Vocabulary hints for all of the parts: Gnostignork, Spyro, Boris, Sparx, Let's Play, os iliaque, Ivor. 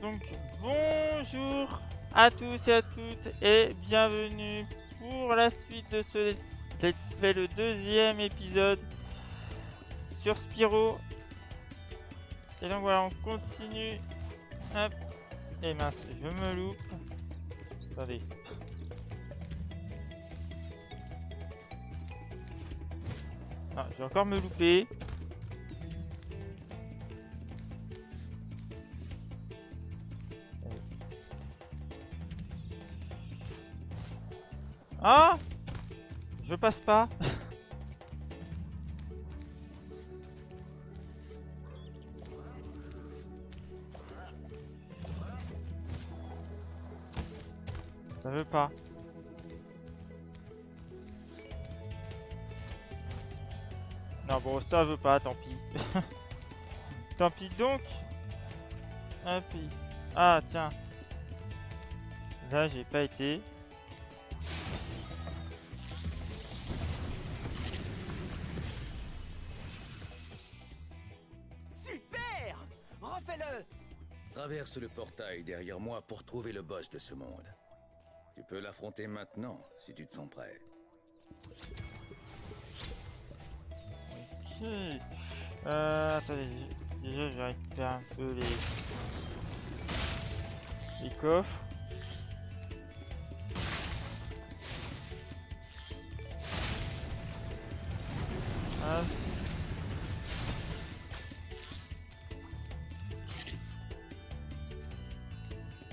Donc bonjour à tous et à toutes et bienvenue pour la suite de ce Let's Play, le deuxième épisode sur Spyro. Et donc voilà, on continue. Hop. Et mince, je me loupe. Attendez. Ah, je vais encore me louper. Ah, je passe pas. Ça veut pas. Non bon, ça veut pas, tant pis. Tant pis donc. Ah, puis. Ah tiens. Là j'ai pas été. Traverse le portail derrière moi pour trouver le boss de ce monde. Tu peux l'affronter maintenant, si tu te sens prêt. Ok. Attendez, déjà je vais récupérer un peu les coffres. Ah.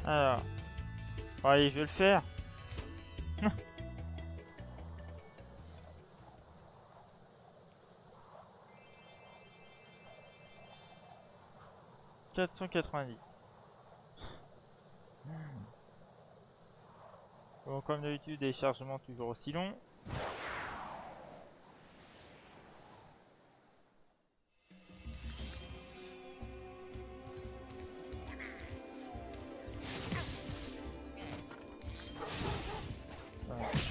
Alors, bon, allez, je vais le faire. « 490. » Bon, comme d'habitude, les chargements toujours aussi longs.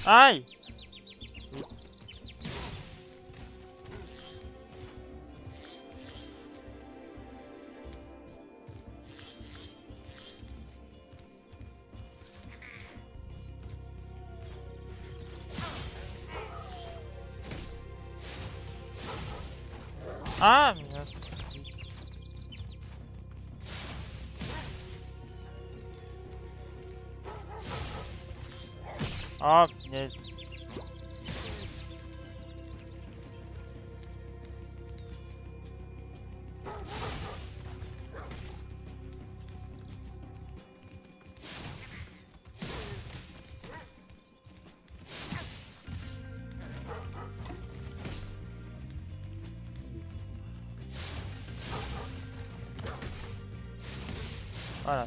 Aïe! Ah! Ah, punaise. Voilà,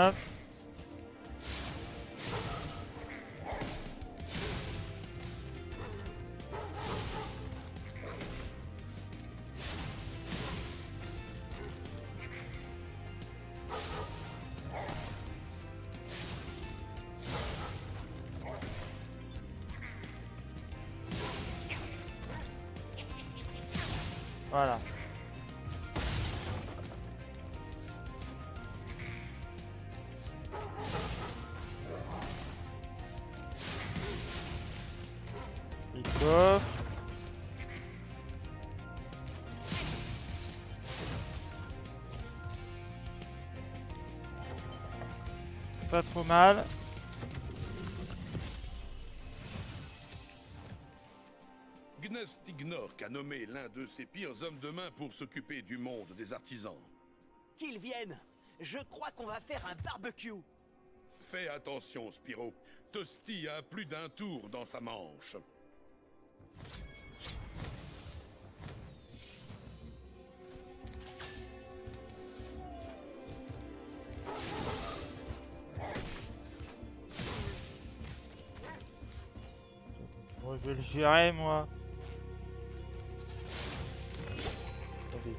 Hop. Voilà. Pas trop mal. Gnostignork a nommé l'un de ses pires hommes de main pour s'occuper du monde des artisans. Qu'ils viennent! Je crois qu'on va faire un barbecue. Fais attention, Spyro. Tosti a plus d'un tour dans sa manche. Moi, je vais le gérer, moi. Allez.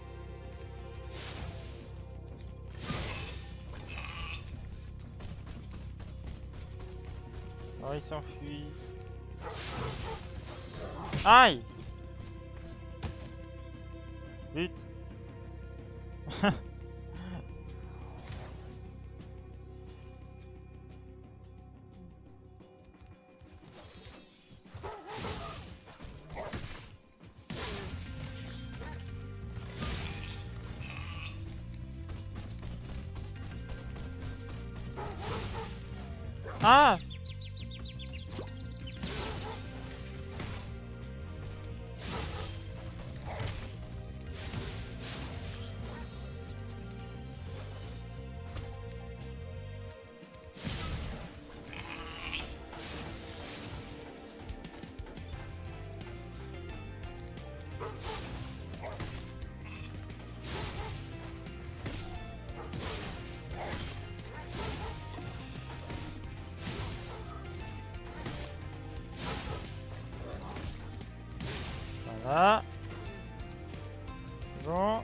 Oh, il s'enfuit. Aïe! Vite! Ah! Voilà. Bon.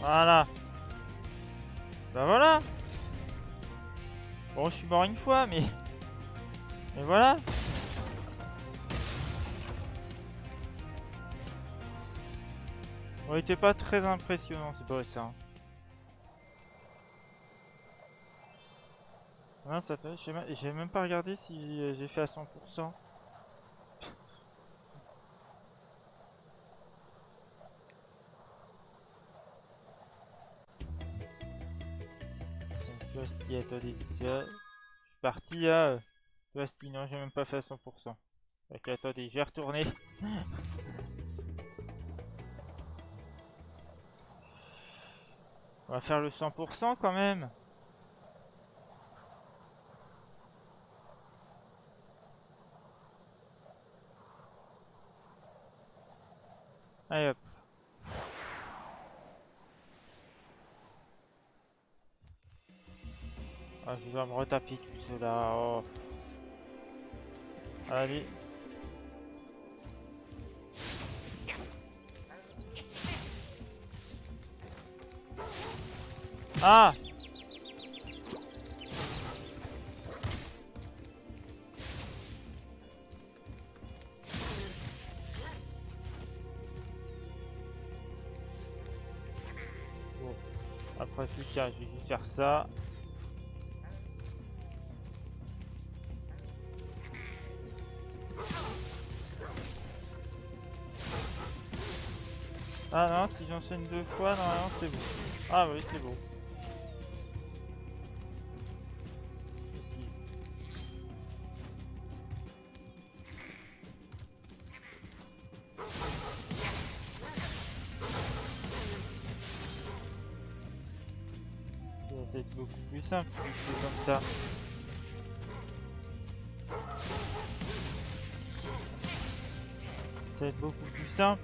Voilà. Bah voilà. Bon, je suis mort une fois, mais... Mais voilà. On était pas très impressionnant, c'est pas ça. Hein, ça fait... J'ai même pas regardé si j'ai fait à 100%. Attendez, je suis parti à Toasty, non j'ai même pas fait à 100%. Ok, attendez, je vais retourner. On va faire le 100% quand même. Allez hop. Ah, je dois me retaper tout cela. Oh. Allez. Ah. Bon. Après tout ça, je vais juste faire ça. Ah non, si j'enchaîne deux fois, normalement c'est bon. Ah oui, c'est bon. Ça va être beaucoup plus simple si c'est comme ça. Ça va être beaucoup plus simple.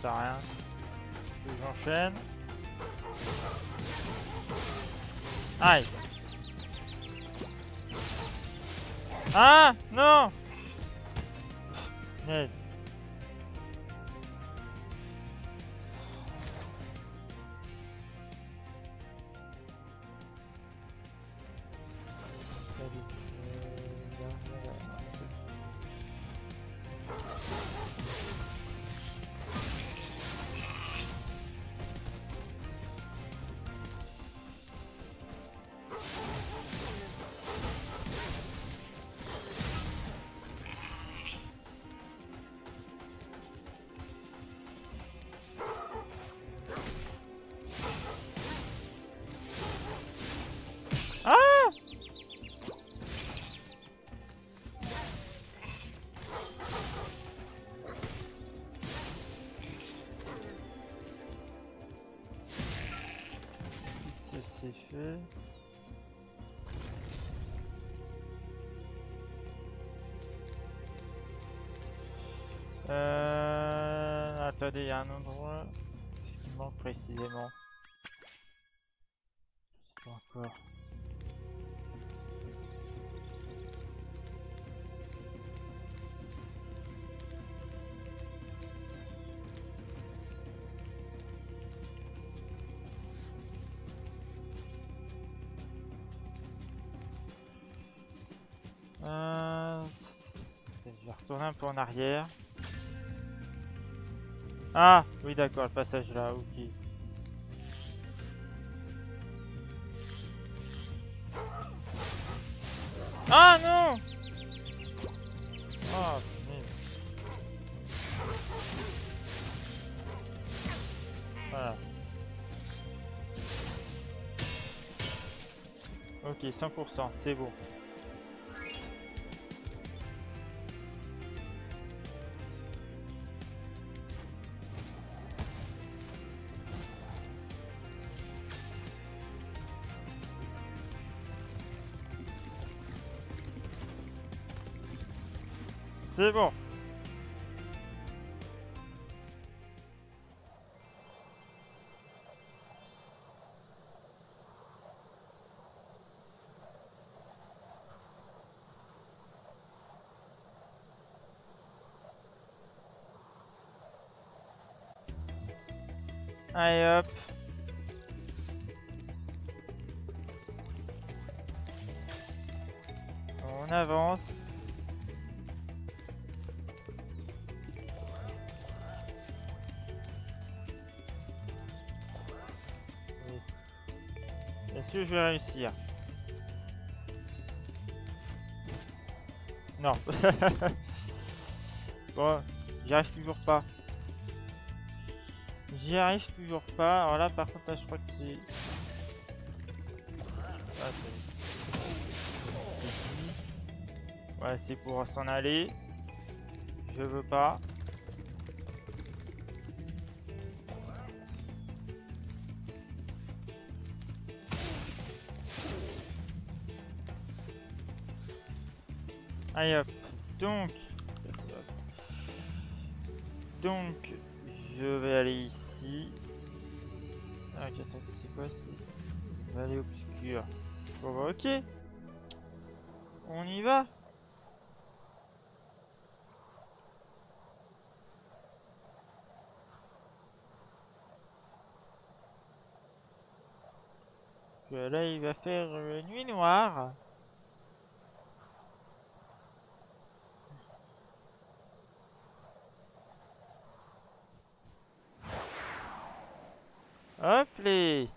Ça rien. J'enchaîne. Aïe. Ah non. Yes. attendez, il y a un endroit. Qu'est-ce qui manque précisément? C'est encore. Je vais retourner un peu en arrière. Ah oui d'accord, le passage là, ok. Ah non. Oh putain. Voilà. Ok, 100%, c'est bon. C'est bon. Allez hop. On avance. Je vais réussir. Non. Bon, j'y arrive toujours pas. J'y arrive toujours pas. Alors là, par contre, là, je crois que c'est... Ouais, c'est pour s'en aller. Je veux pas. Allez hop, donc je vais aller ici. Ah, attends, c'est quoi? C'est vallée obscure. Bon bah ok, on y va. Là il va faire nuit noire. Hop les.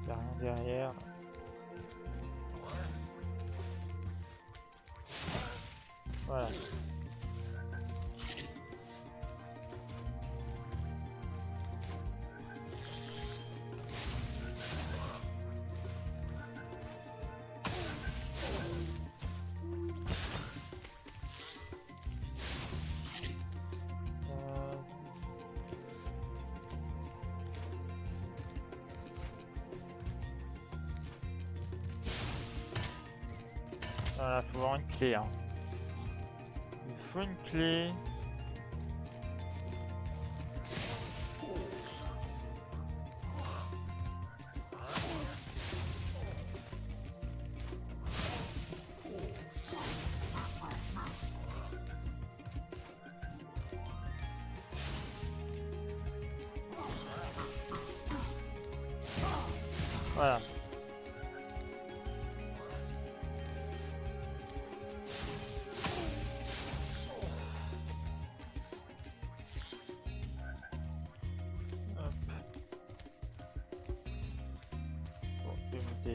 Il n'y a rien derrière. Voilà. Voilà, faut avoir une clé. Hein. Il faut une clé. Voilà.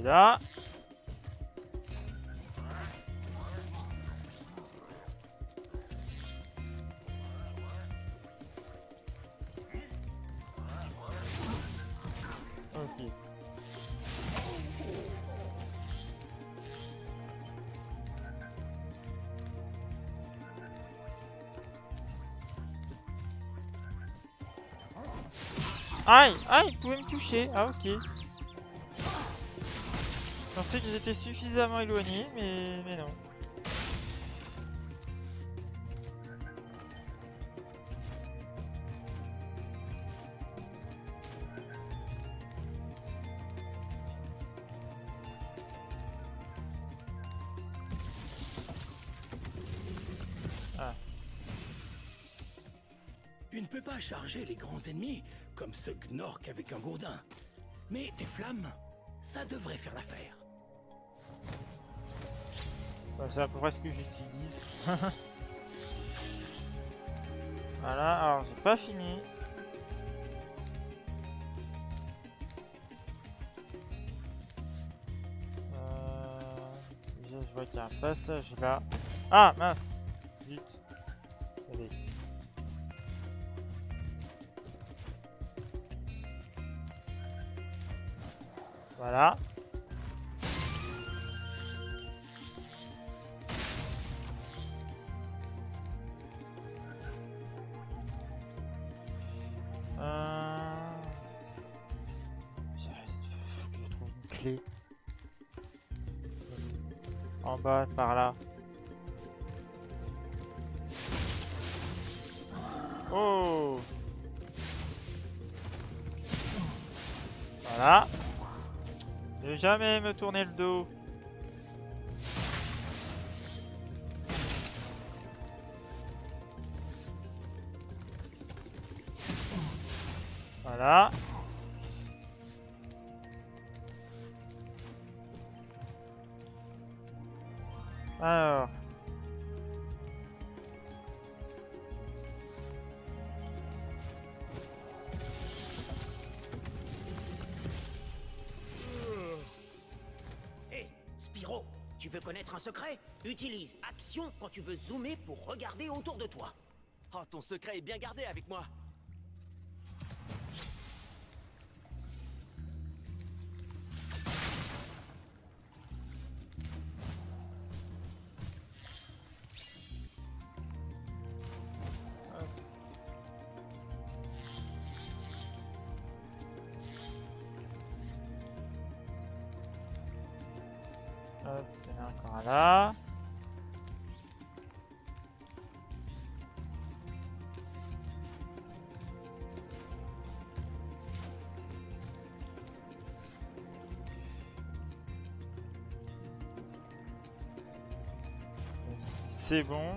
Là. Ok. Aïe, aïe, il pouvait me toucher. Ah ok. Ensuite, j'étais suffisamment éloigné, mais non. peut pas charger les grands ennemis comme ce gnork avec un gourdin. Mais tes flammes, ça devrait faire l'affaire. C'est à peu près ce que j'utilise. Voilà, alors c'est pas fini. Je vois qu'il y a un passage là. Ah mince. Vite. Allez. Voilà. Je trouve une clé. En bas, par là. Oh! Voilà. Ne jamais me tourner le dos. Voilà. Alors. Hé, Spyro, tu veux connaître un secret? Utilise action quand tu veux zoomer pour regarder autour de toi. Oh, ton secret est bien gardé avec moi. Hop, il y en a encore là. C'est bon.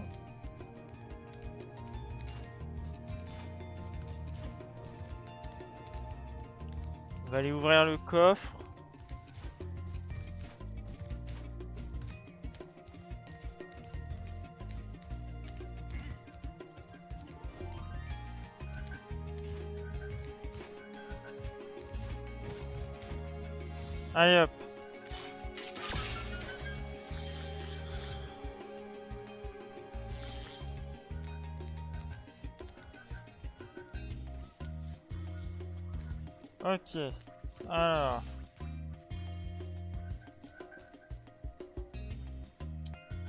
On va aller ouvrir le coffre. Allez hop. Ok. Alors.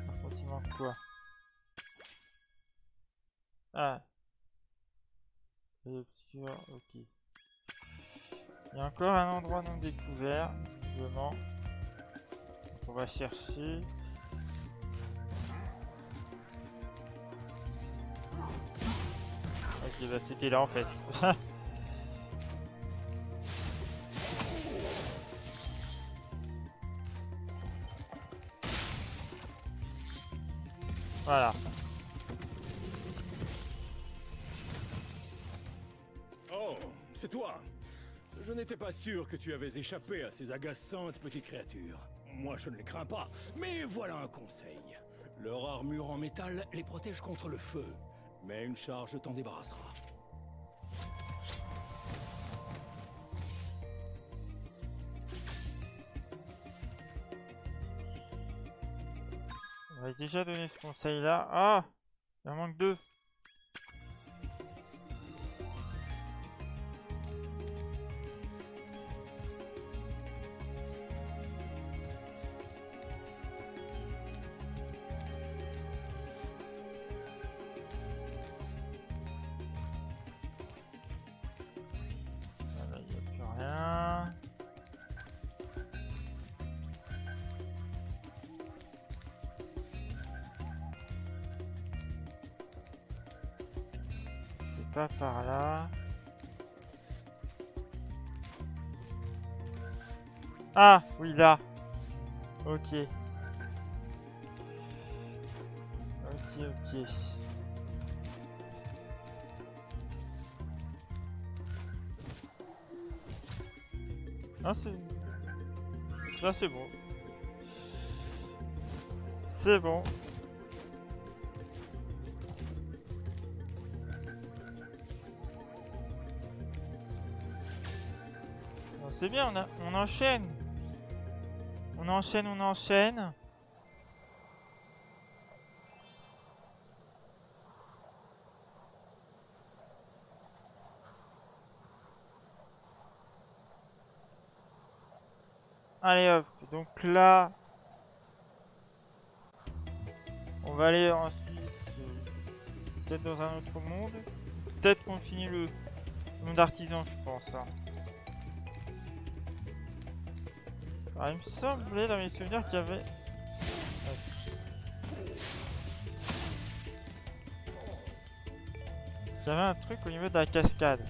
Par contre, il manque quoi? Ah. Obscur, ok. Il y a encore un endroit non découvert, visiblement. On va chercher. Ok, bah c'était là en fait. Voilà. Oh, c'est toi! Je n'étais pas sûr que tu avais échappé à ces agaçantes petites créatures. Moi, je ne les crains pas, mais voilà un conseil. Leur armure en métal les protège contre le feu, mais une charge t'en débarrassera. On avait déjà donné ce conseil-là. Ah! Il en manque deux. Pas par là. Ah oui là. Ok. Ok. Ah, c'est... Là, c'est bon. C'est bon. C'est bien, on enchaîne. On enchaîne, on enchaîne. Allez hop, donc là... On va aller ensuite... peut-être dans un autre monde. Peut-être qu'on finit le monde artisan, je pense. Hein. Ah, il me semblait dans mes souvenirs qu'il y avait... Il y avait un truc au niveau de la cascade.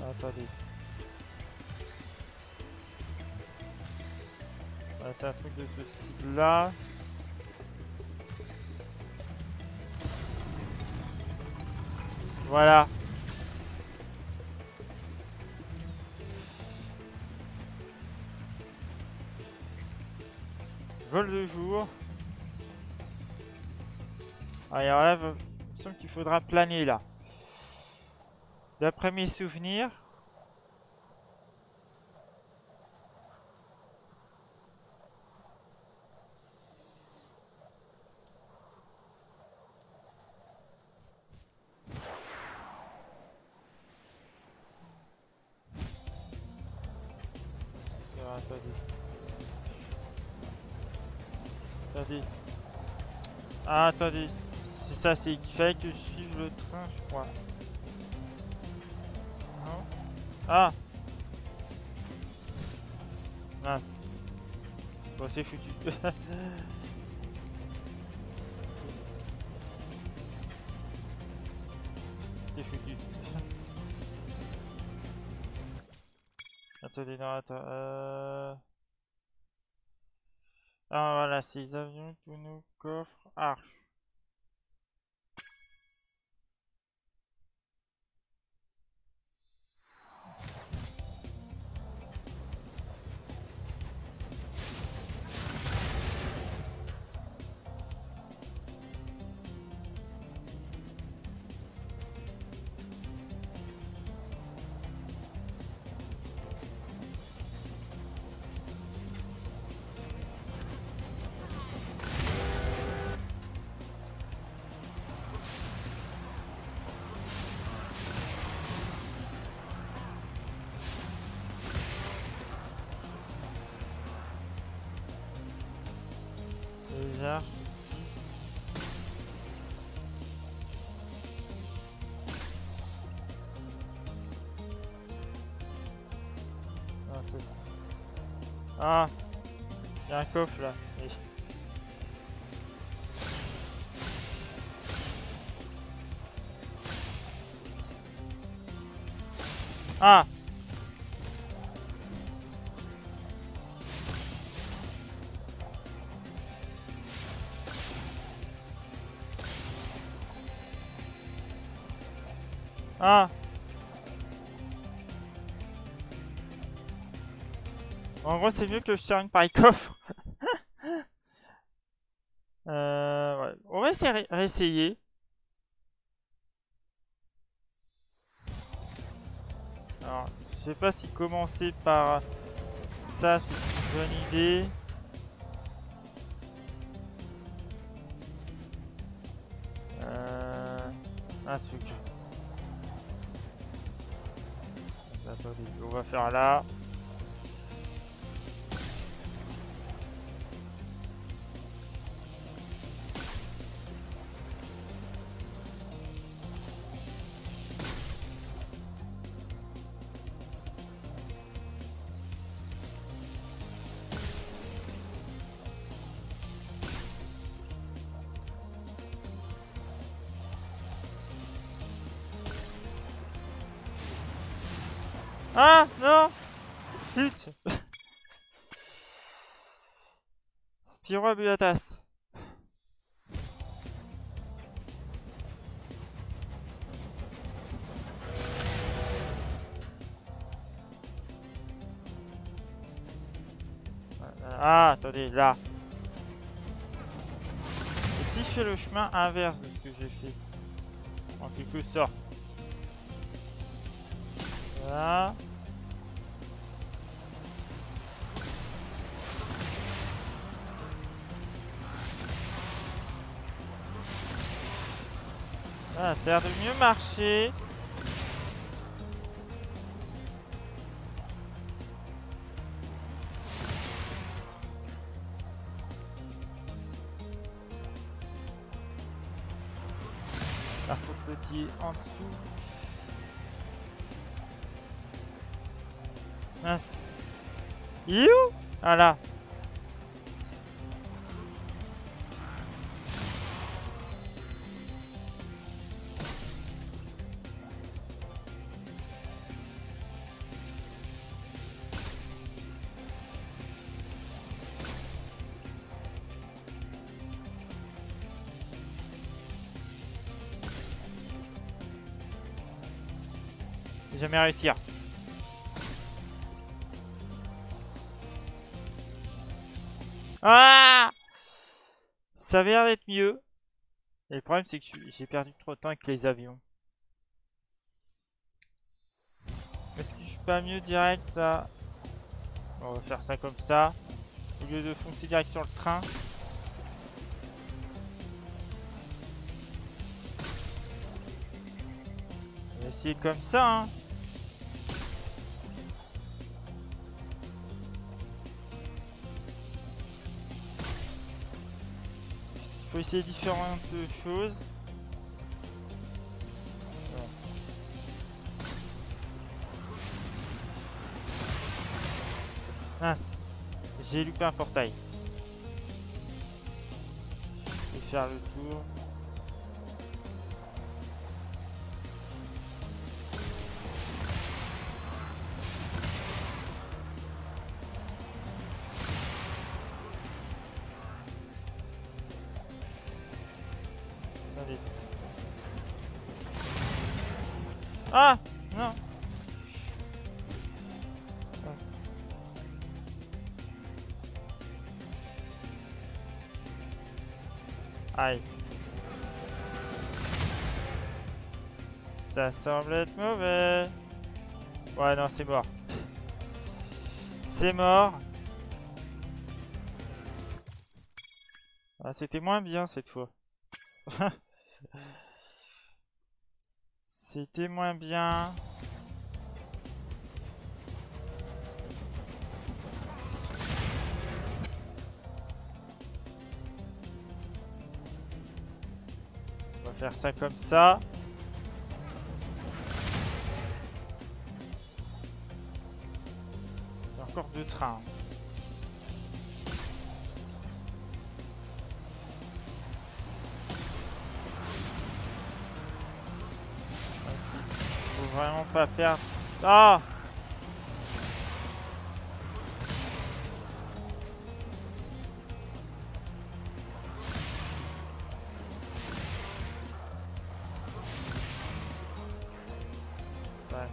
Ah, attendez. Ah, c'est un truc de ce style-là. Voilà. Vol de jour. Alors là, il me semble qu'il faudra planer là. D'après mes souvenirs. Attendez. Ah, attendez. C'est ça, c'est qu'il fallait que je suive le train, je crois. Non. Ah. Mince. Bon, c'est foutu. C'est foutu. Attendez, non, attends. Ah voilà, c'est les avions, tous nos coffres, arches. Ah, il y a un coffre là. Oui. Ah. Ah. En gros, c'est mieux que je termine par les coffres. Ouais. On va essayer, réessayer. Alors, je sais pas si commencer par ça, c'est une bonne idée. Ah, ce truc. Attendez, on va faire là. Ah non, putain. Spyro a bu la tasse. Ah, attendez, là. Et si je fais le chemin inverse de ce que j'ai fait, en quelque sorte. Voilà. Ah, ça a l'air de mieux marcher. Par contre, le petit en dessous. Mince. Il est où? Ah là. Jamais réussir. Ah, ça avait l'air d'être mieux. Et le problème c'est que j'ai perdu trop de temps avec les avions. Est-ce que je suis pas mieux direct à... On va faire ça comme ça. Au lieu de foncer direct sur le train. On va essayer comme ça, hein. Faut essayer différentes choses. Mince, j'ai loupé un portail. Je vais faire le tour. Ah non. Aïe. Ça semble être mauvais. Ouais non, c'est mort. C'est mort. Ah, c'était moins bien cette fois. C'était moins bien. On va faire ça comme ça. Il y a encore deux trains. Vraiment pas perdre. Ah, ouais.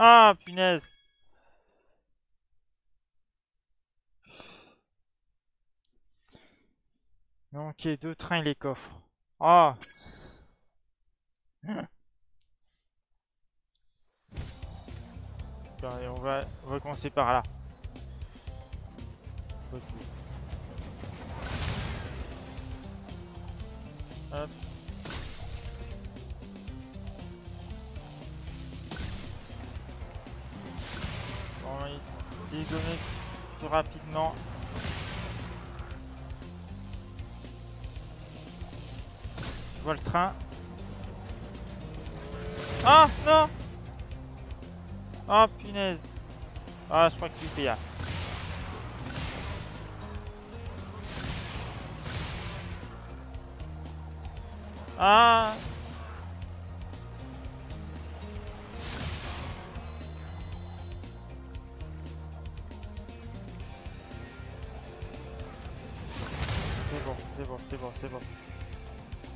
Ah, punaise. Ok, deux trains et les coffres. Ah. Allez, on va commencer par là. Hop. Dégommé plus rapidement. vois le train. Ah non! Oh punaise! Ah, je crois que c'est payé. Ah!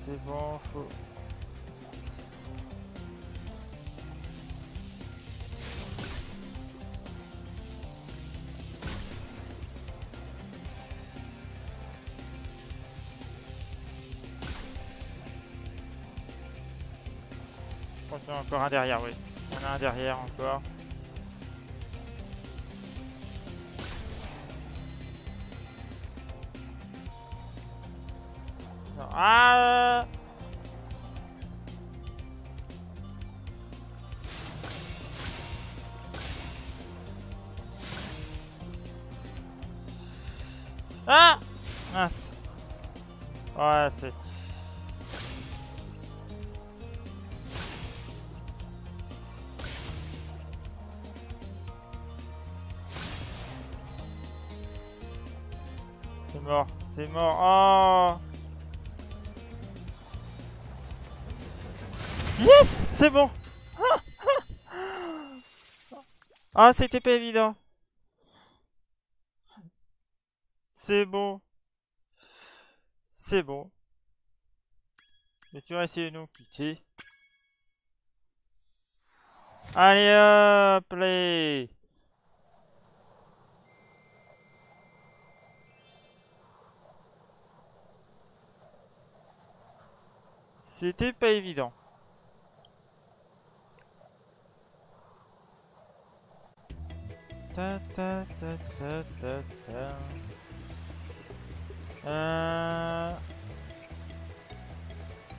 C'est bon, faut... Je crois qu'il y a encore un derrière, oui. On a un derrière encore. Ah, ah, mince. Ouais, c'est... C'est mort, c'est mort. Oh. Yes! C'est bon! Ah, c'était pas évident! C'est bon! C'est bon! Mais tu vas essayer de nous quitter. Allez hop, les... C'était pas évident.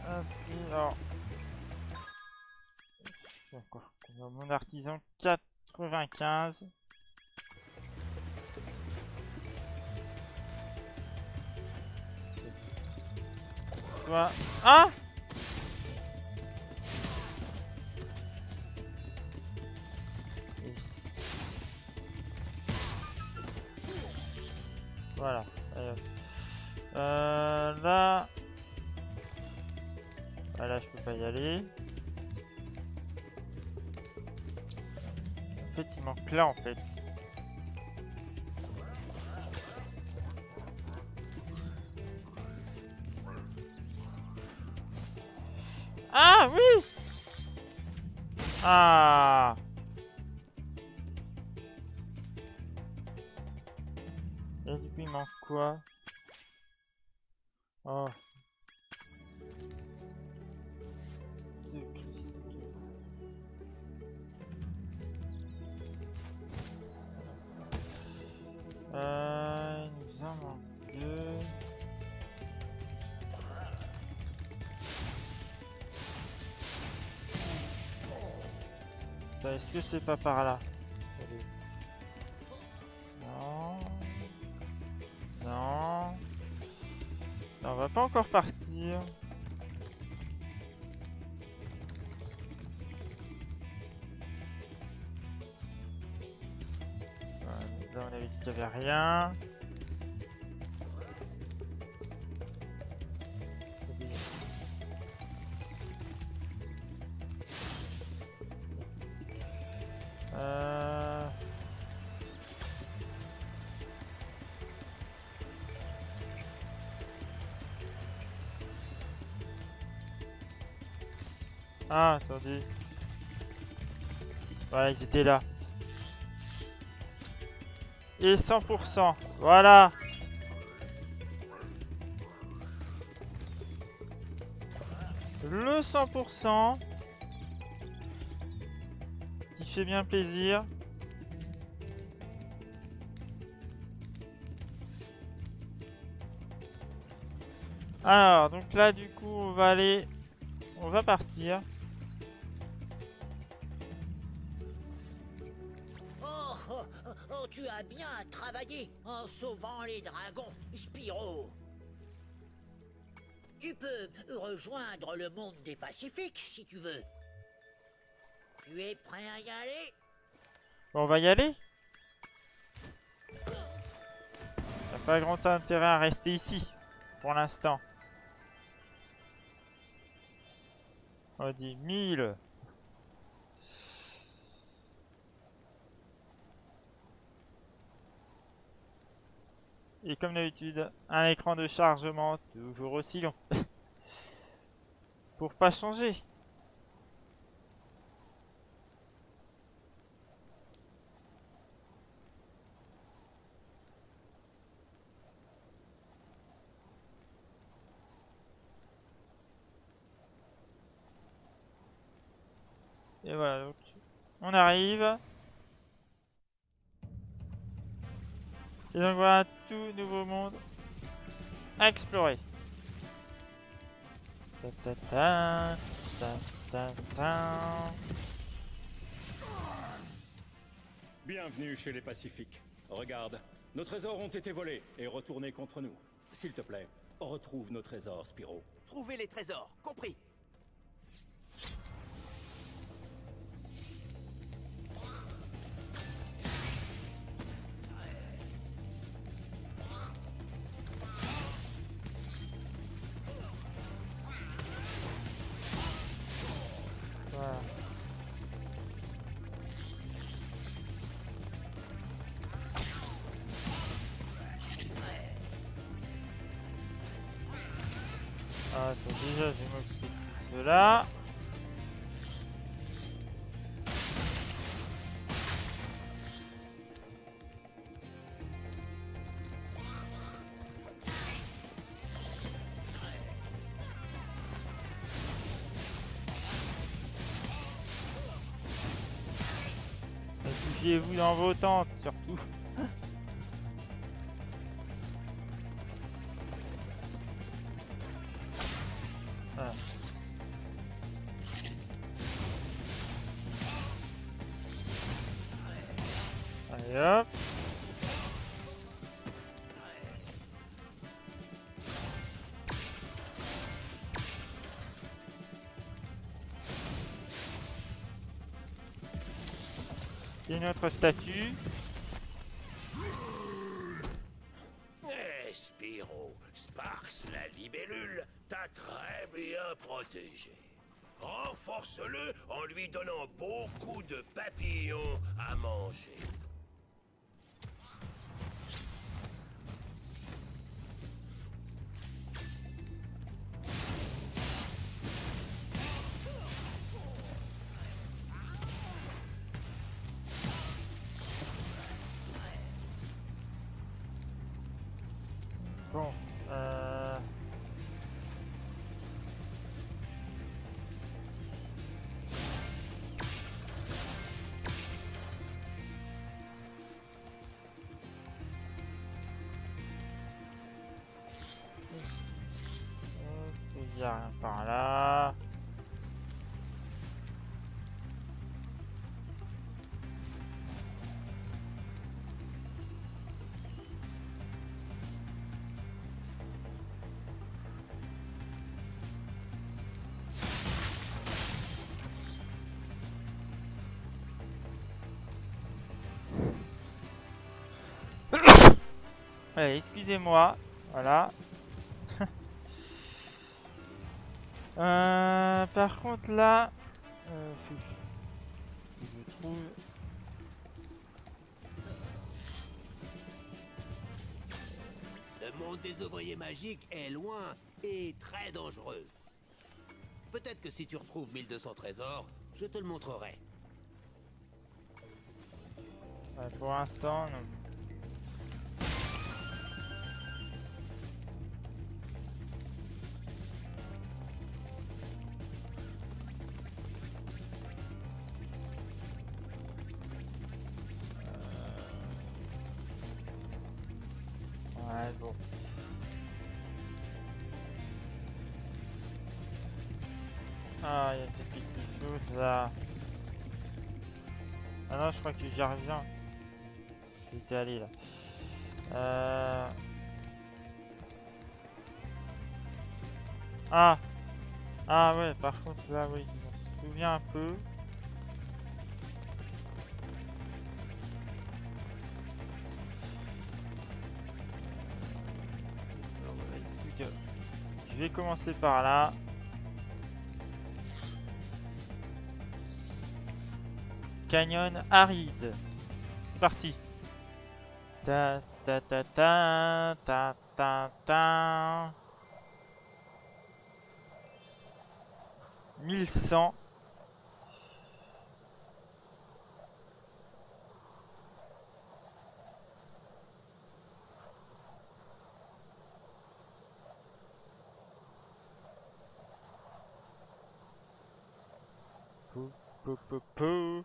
Alors... Mon artisan 95. Toi... Ah! Voilà. Là... Ah, là, je peux pas y aller. En fait, il manque là, en fait. Ah, oui! Ah! Et du coup, il manque quoi? Oh. Il nous en manque deux. Est-ce que c'est pas par là? Non, on va pas encore partir. Là, on avait dit qu'il n'y avait rien. Ah, attendez. Voilà, ils étaient là. Et 100%. Voilà. Le 100%. Il fait bien plaisir. Alors, donc là, du coup, on va aller... On va partir. Tu as bien travaillé en sauvant les dragons, Spyro. Tu peux rejoindre le monde des Pacifiques, si tu veux. Tu es prêt à y aller? On va y aller? T'as pas grand intérêt à rester ici, pour l'instant. On dit 1000. Et comme d'habitude, un écran de chargement toujours aussi long. Pour pas changer. Et voilà, donc on arrive. Et donc voilà un tout nouveau monde à explorer. Ta ta ta, ta ta ta. Bienvenue chez les Pacifiques. Regarde, nos trésors ont été volés et retournés contre nous. S'il te plaît, retrouve nos trésors, Spyro. Trouvez les trésors, compris. Déjà, je vais m'occuper de cela. Réfugiez-vous dans vos tentes, surtout. Hop. Et notre statue. Hey Spyro, Sparx la libellule t'a très bien protégé. Renforce-le en lui donnant beaucoup de papillons à manger. Y a rien par là. Allez, excusez-moi. Voilà. Par contre là, je trouve. Le monde des ouvriers magiques est loin et très dangereux. Peut-être que si tu retrouves 1200 trésors, je te le montrerai. Ouais, pour l'instant, non. Bon. Ah, il y a peut-être quelque chose là. Ah non, je crois que j'y reviens. J'étais allé là. Ah! Ah ouais, par contre, là, oui, on se souvient un peu. Je vais commencer par là. Canyon aride. C'est parti. Ta ta ta ta ta ta ta. 1100. Pou, pou, pou.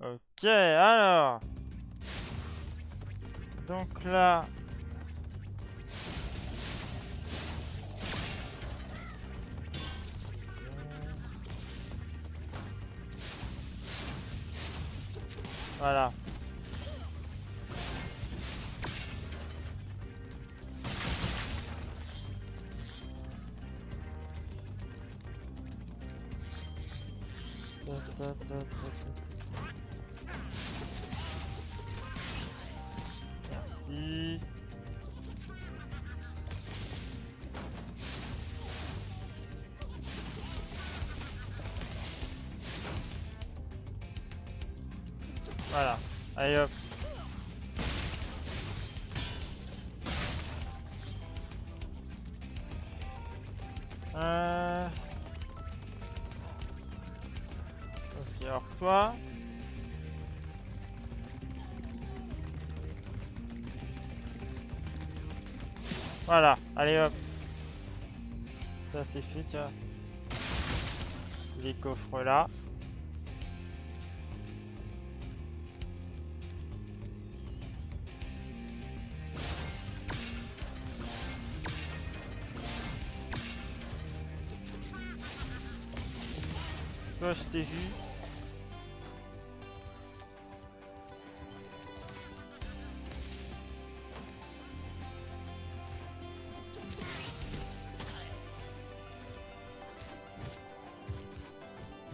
Ok, alors. Donc là. Voilà. Merci. Voilà, allez hop. Ok, alors toi... Voilà, allez hop. Ça c'est fait, tiens. Les coffres là. Toi je t'ai vu.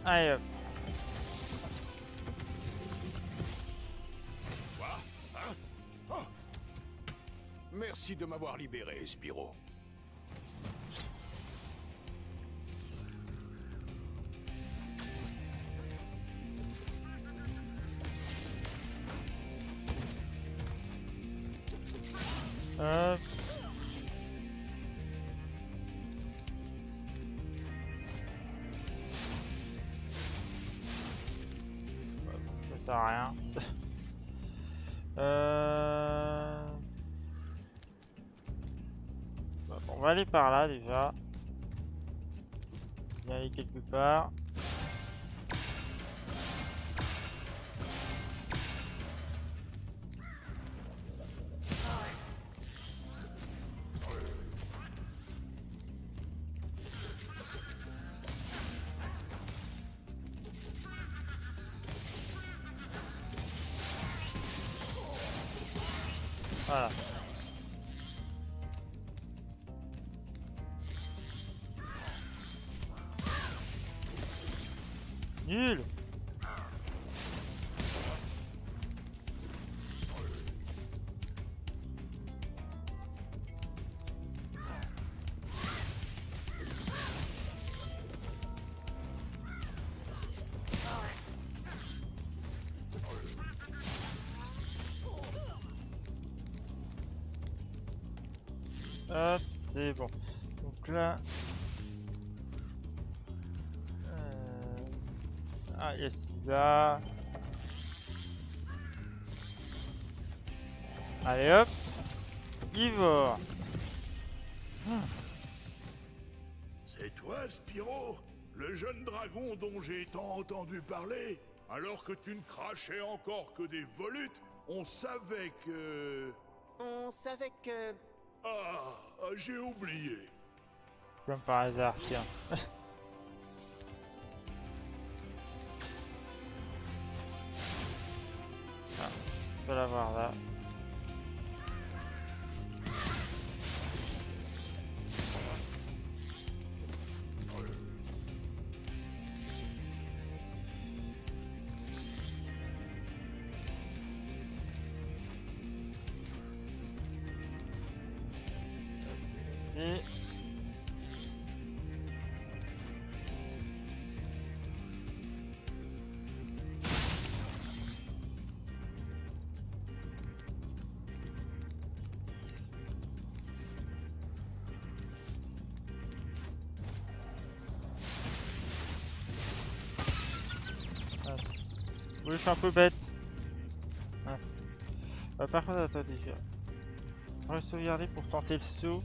Allez hop. Quoi? Hein? Oh. Merci de m'avoir libéré, Spyro. Hop. Ça sert à rien. Bon, on va aller par là déjà. On va aller quelque part. Voilà. Nul. Hop, c'est bon. Donc là... Ah, yes, là... Allez hop, Ivor. C'est toi, Spyro, le jeune dragon dont j'ai tant entendu parler. Alors que tu ne crachais encore que des volutes, on savait que... Ah, j'ai oublié. Comme par hasard, tiens. Ah, je peux l'avoir là. Oui, je suis un peu bête. Mince. Par contre, attendez, je vais sauvegarder pour tenter le saut.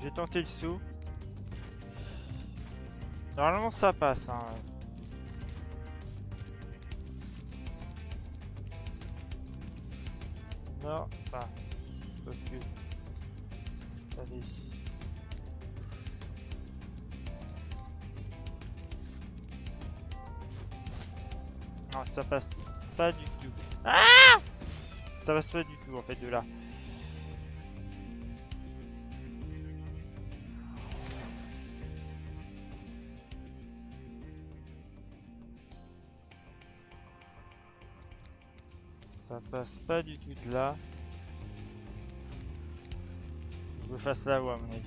J'ai tenté le saut. Normalement ça passe. Hein. Non, bah, je peux plus. Allez. Non, ça passe pas du tout. Ah! Ça passe pas du tout en fait de là. Ça passe pas du tout de là. Je veux faire ça, ouais, à mon avis.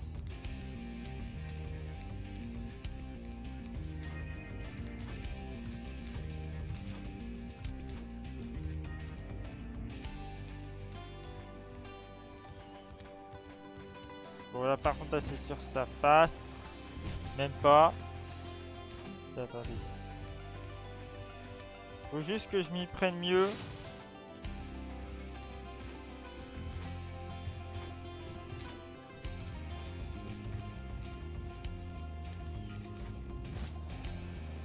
Bon, là par contre, c'est sûr, ça passe. Même pas. Attendez. Faut juste que je m'y prenne mieux.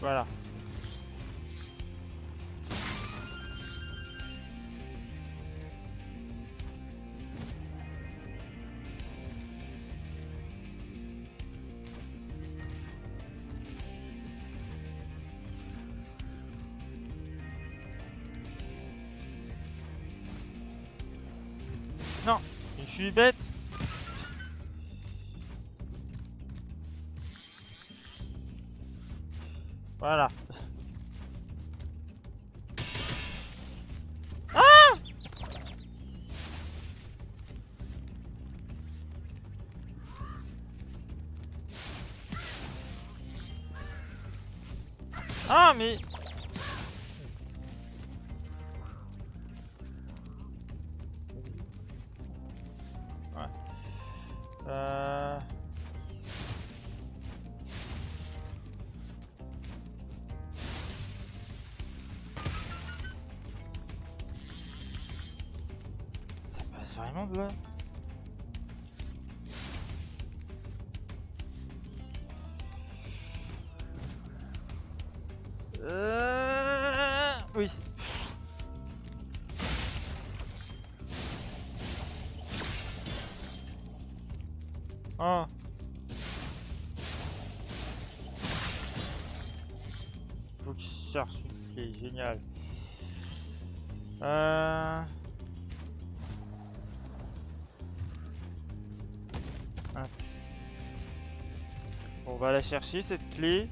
Voilà. Non, je suis bête. Voilà. Ah! Ah mais... Ouais. Vraiment de là. Oui. Ah. Faut que je cherche une clé, génial. On va la chercher cette clé.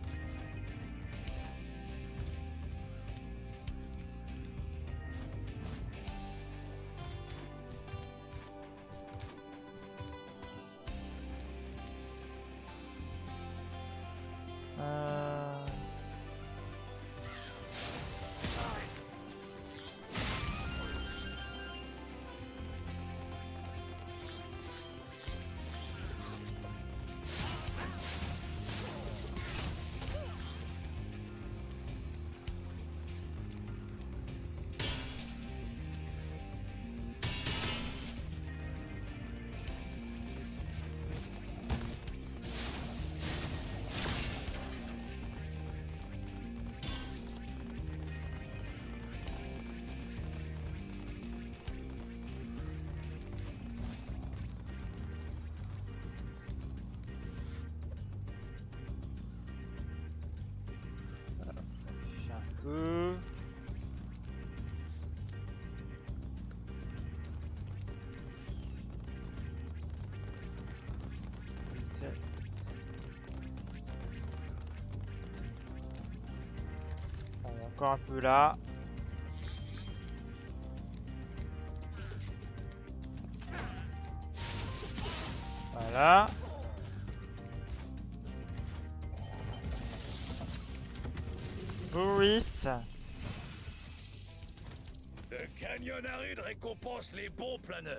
Encore un peu là. Voilà. Boris. Le canyon aride récompense les bons planeurs.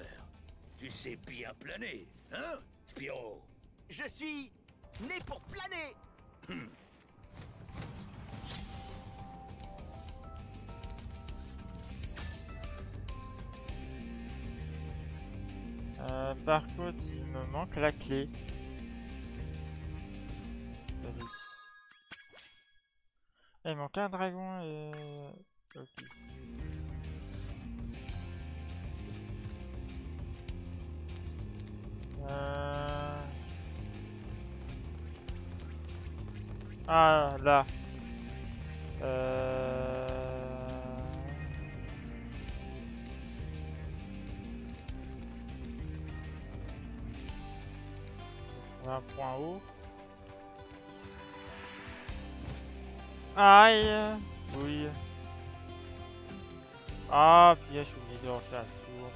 Tu sais bien planer, hein, Spyro? Je suis né pour planer. Par contre, il me manque la clé. Il manque un dragon et... Ok. Ah, là. Un point haut. Aïe. Oui. Ah, puis là, je suis obligé de refaire le tour.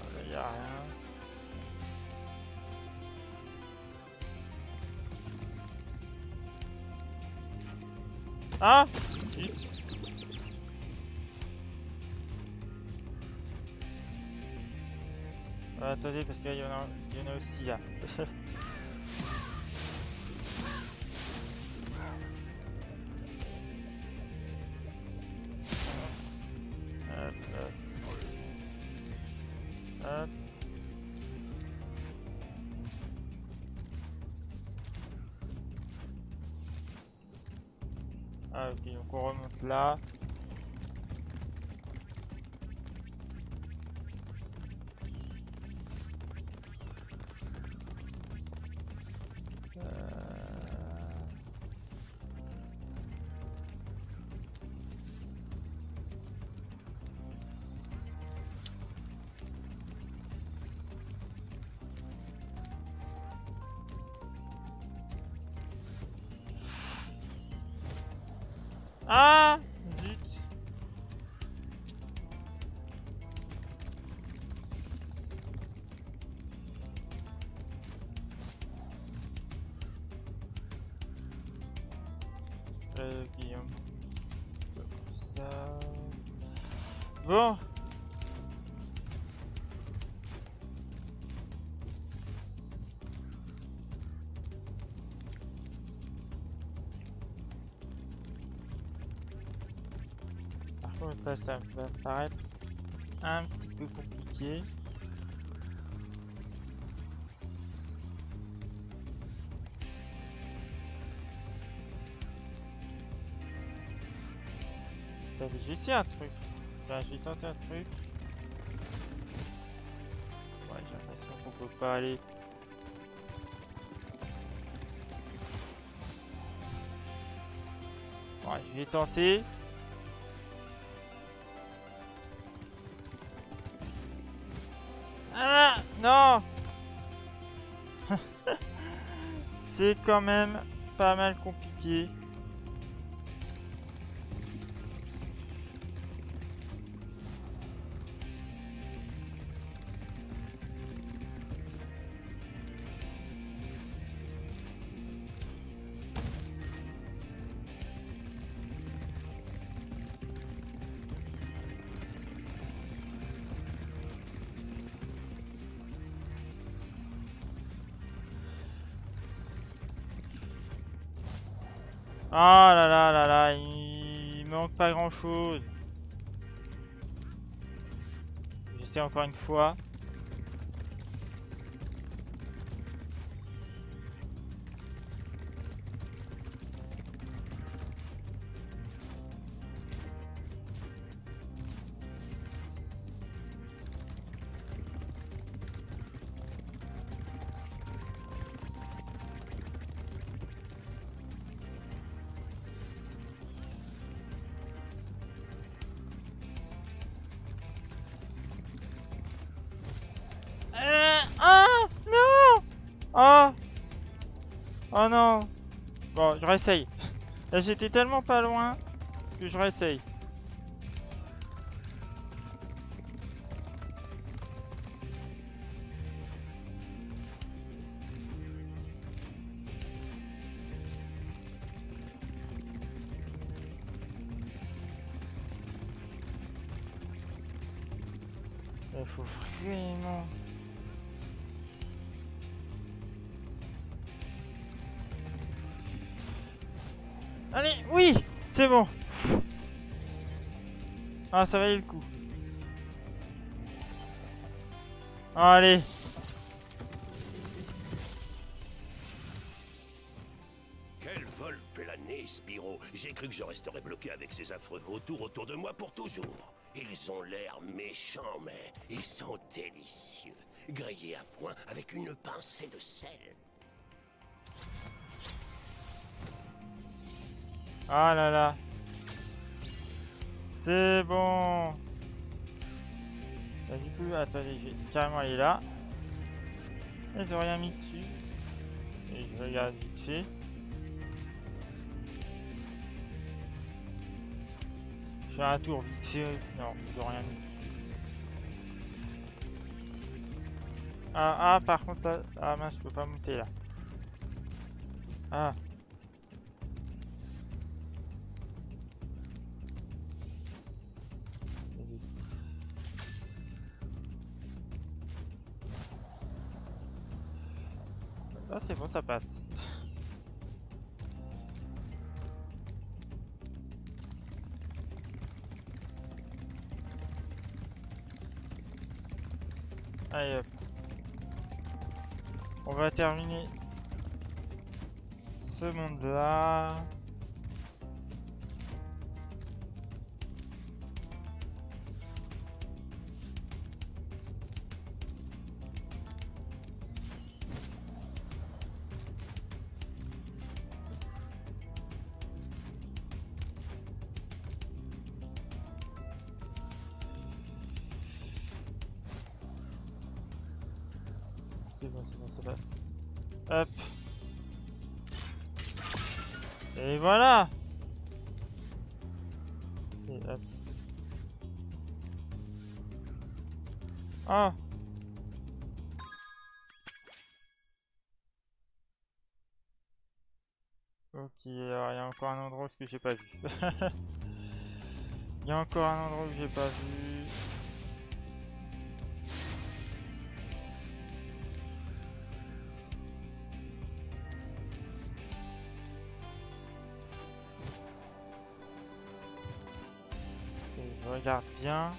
Là, il n'y a rien. Ah oui. Attendez, parce qu'il y en a aussi là. Ah ok, donc on remonte là. Ah zut. Bon. Ça va paraître un petit peu compliqué. J'ai essayé un truc. J'ai tenté un truc. Ouais, j'ai l'impression qu'on peut pas aller. Ouais, j'ai tenté. Non. C'est quand même pas mal compliqué. Oh là là là là, il manque pas grand chose. J'essaie encore une fois. Oh, oh non. Bon, je réessaye. Là, j'étais tellement pas loin que je réessaye. Il faut vraiment... Allez, oui, c'est bon. Ah, ça valait le coup. Allez. Quel vol plané, Spyro. J'ai cru que je resterais bloqué avec ces affreux vautours autour de moi pour toujours. Ils ont l'air méchants, mais ils sont délicieux. Grillés à point avec une pincée de sel. Ah là là. C'est bon. Du coup, attendez, j'ai carrément aller là. Et j'ai rien mis dessus. Et je regarde vite fait. Je fais un tour vite fait. Non, j'ai rien mis dessus. Ah, ah, par contre, là, ah mince, je peux pas monter là. Ah. Ah, c'est bon, ça passe. Allez hop. On va terminer ce monde là. Hop. Et voilà. Et hop. Ah. Ok, alors il y a encore un endroit que j'ai pas vu. Il y a encore un endroit que j'ai pas vu. Regarde bien.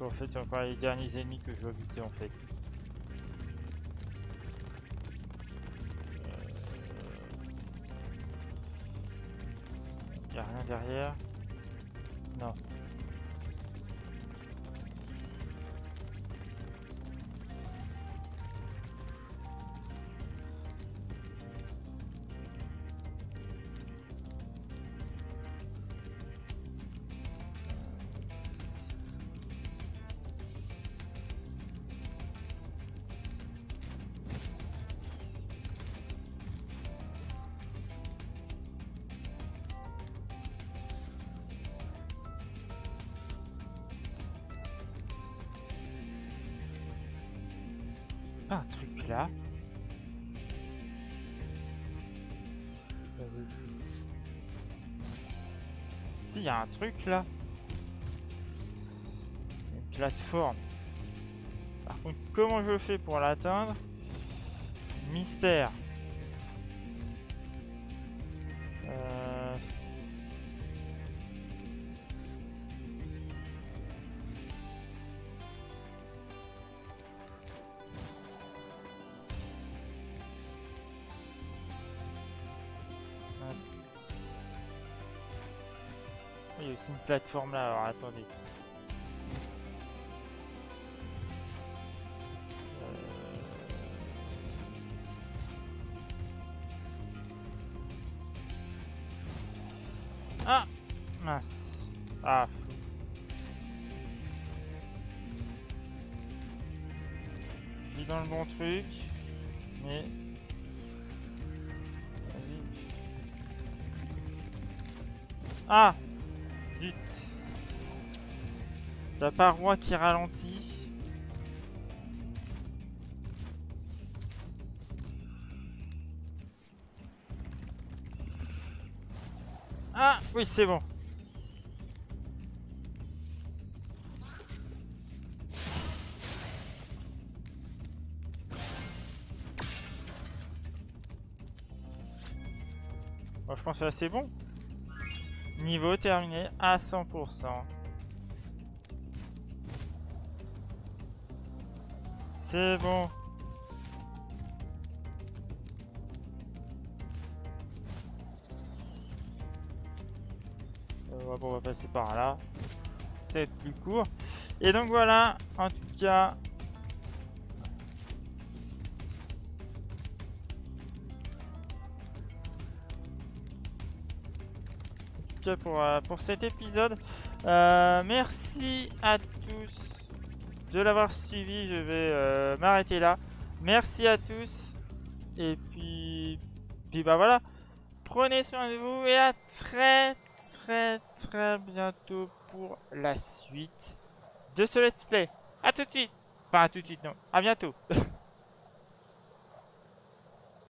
En fait, c'est encore les derniers ennemis que je dois buter en fait. Il n'y a rien derrière. Non. Ah, un truc là. Si, il y a un truc là. Une plateforme. Par contre, comment je fais pour l'atteindre? Mystère. il y a aussi une plateforme là, alors attendez. Ah mince. Ah. Je suis dans le bon truc. Mais... Ah! Zut! La paroi qui ralentit. Ah! Oui, c'est bon. Bon, je pense que là, c'est bon. Niveau terminé à 100%. C'est bon. On va passer par là. Ça va être plus court. Et donc voilà, en tout cas... Pour cet épisode, merci à tous de l'avoir suivi. Je vais m'arrêter là. Merci à tous et puis bah voilà, prenez soin de vous et à très bientôt pour la suite de ce let's play. À tout de suite, enfin à tout de suite non, à bientôt.